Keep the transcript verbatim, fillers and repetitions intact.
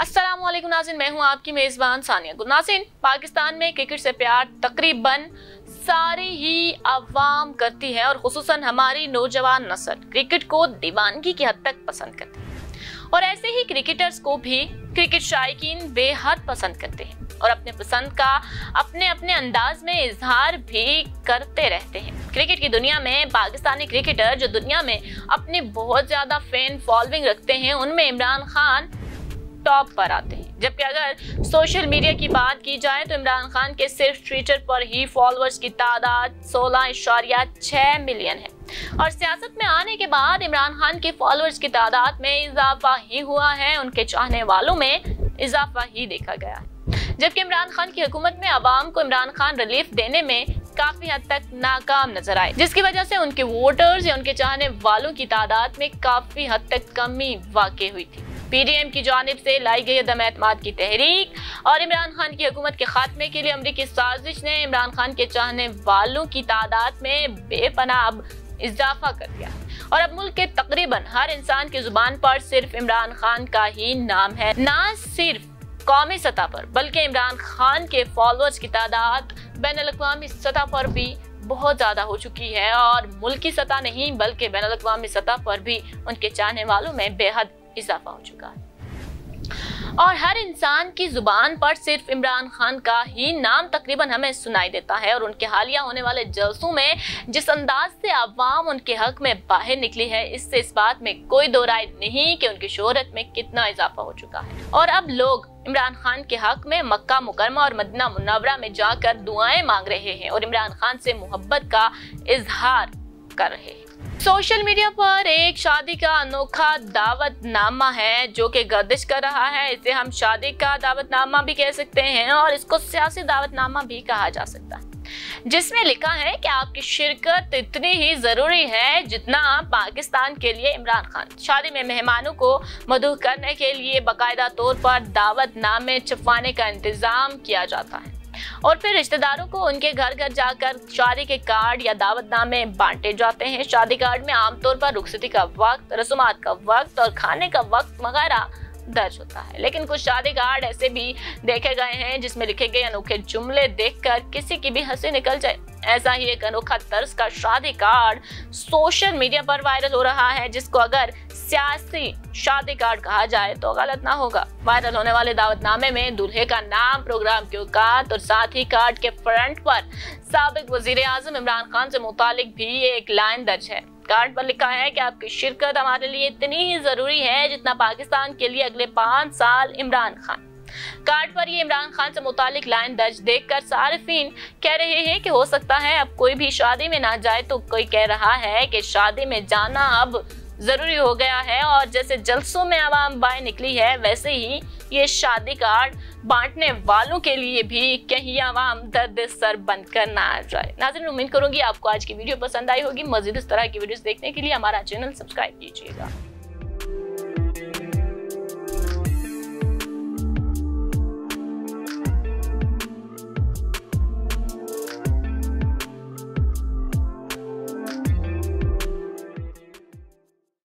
अस्सलामुअलैकुम नाज़रीन, मैं हूँ आपकी मेज़बान सानिया। नाज़रीन, पाकिस्तान में क्रिकेट से प्यार तकरीबन सारी ही आवाम करती है और ख़ुसूसन हमारी नौजवान नस्ल क्रिकेट को दीवानगी की हद तक पसंद करती है और ऐसे ही क्रिकेटर्स को भी क्रिकेट शायकीन बेहद पसंद करते हैं और अपने पसंद का अपने अपने अंदाज में इजहार भी करते रहते हैं। क्रिकेट की दुनिया में पाकिस्तानी क्रिकेटर जो दुनिया में अपनी बहुत ज़्यादा फैन फॉलोइंग रखते हैं उनमें इमरान खान टॉप पर आते हैं, जबकि अगर सोशल मीडिया की बात की जाए तो इमरान खान के सिर्फ ट्विटर पर ही फॉलोअर्स की तादाद सोलह इशारिया छः मिलियन है और सियासत में आने के बाद इमरान खान के फॉलोअर्स की तादाद में इजाफा ही हुआ है, उनके चाहने वालों में इजाफा ही देखा गया है। जबकि इमरान खान की हुकूमत में आवाम को इमरान खान रिलीफ देने में काफी हद तक नाकाम नजर आए, जिसकी वजह से उनके वोटर्स या उनके चाहने वालों की तादाद में काफी हद तक कमी वाकई हुई थी। पीडीएम की जानिब से लाई गई अदम एतमाद की तहरीक और इमरान खान की हुकूमत के खात्मे के लिए अमरीकी साजिश ने इमरान खान के चाहने वालों की तादाद में बेपनाह इजाफा कर दिया और अब मुल्क के तकरीबन हर इंसान की जुबान पर सिर्फ इमरान खान का ही नाम है। ना सिर्फ कौमी सतह पर बल्कि इमरान खान के फॉलोअर्स की तादाद बैनुल-अक़वामी सतह पर भी बहुत ज़्यादा हो चुकी है और मुल्की सतह नहीं बल्कि बैनुल-अक़वामी सतह पर भी उनके चाहने वालों में बेहद इजाफा हो चुका है और हर इंसान की ज़ुबान पर सिर्फ इमरान खान का ही नाम तकरीबन हमें सुनाई देता है और उनके हालिया होने वाले जलसों में जिस अंदाज से आवाम उनके हक में बाहर निकली है, इससे इस बात में कोई दो राय नहीं कि उनकी शोहरत में कितना इजाफा हो चुका है और अब लोग इमरान खान के हक में मक्का मुकरमा और मदीना मुनव्वरा में जाकर दुआएं मांग रहे हैं और इमरान खान से मोहब्बत का इजहार कर रहे हैं। सोशल मीडिया पर एक शादी का अनोखा दावतनामा है जो कि गर्दिश कर रहा है। इसे हम शादी का दावतनामा भी कह सकते हैं और इसको सियासी दावतनामा भी कहा जा सकता है, जिसमें लिखा है कि आपकी शिरकत इतनी ही जरूरी है जितना पाकिस्तान के लिए इमरान खान। शादी में मेहमानों को मदह करने के लिए बाकायदा तौर पर दावतनामे छपवाने का इंतजाम किया जाता है और फिर रिश्तेदारों को उनके घर घर जाकर शादी के कार्ड या दावतनामे बांटे जाते हैं। शादी कार्ड में आमतौर पर रुखसती का वक्त, रस्मात का वक्त और खाने का वक्त वगैरह दर्ज होता है, लेकिन कुछ शादी कार्ड ऐसे भी देखे गए हैं जिसमें लिखे गए अनोखे जुमले देखकर किसी की भी हंसी निकल जाए। ऐसा ही एक अनोखा तर्ज का शादी कार्ड सोशल मीडिया पर वायरल हो रहा है, जिसको अगर सियासी शादी कार्ड कहा जाए तो गलत ना होगा। वायरल होने वाले दावतनामे में दूल्हे का नाम, प्रोग्राम की औकात और साथ ही कार्ड के फ्रंट पर साबिक वज़ीर-ए-आज़म इमरान खान से मुतालिक भी एक लाइन दर्ज है। कार्ड पर लिखा है कि आपकी शिरकत हमारे लिए इतनी ही जरूरी है जितना पाकिस्तान के लिए अगले पाँच साल इमरान खान। कार्ड पर ये इमरान खान से मुतालिक लाइन दर्ज देखकर सार्फिन कह रहे हैं कि हो सकता है अब कोई भी शादी में ना जाए तो कोई कह रहा है कि शादी में जाना अब जरूरी हो गया है और जैसे जलसों में आवाम बाहर निकली है वैसे ही ये शादी कार्ड बांटने वालों के लिए भी कहीं आवाम दर्द सर बनकर ना आ जाए। नाज़रीन, उम्मीद करूंगी आपको आज की वीडियो पसंद आई होगी। मज़ीद इस तरह की वीडियोस देखने के लिए हमारा चैनल सब्सक्राइब कीजिएगा।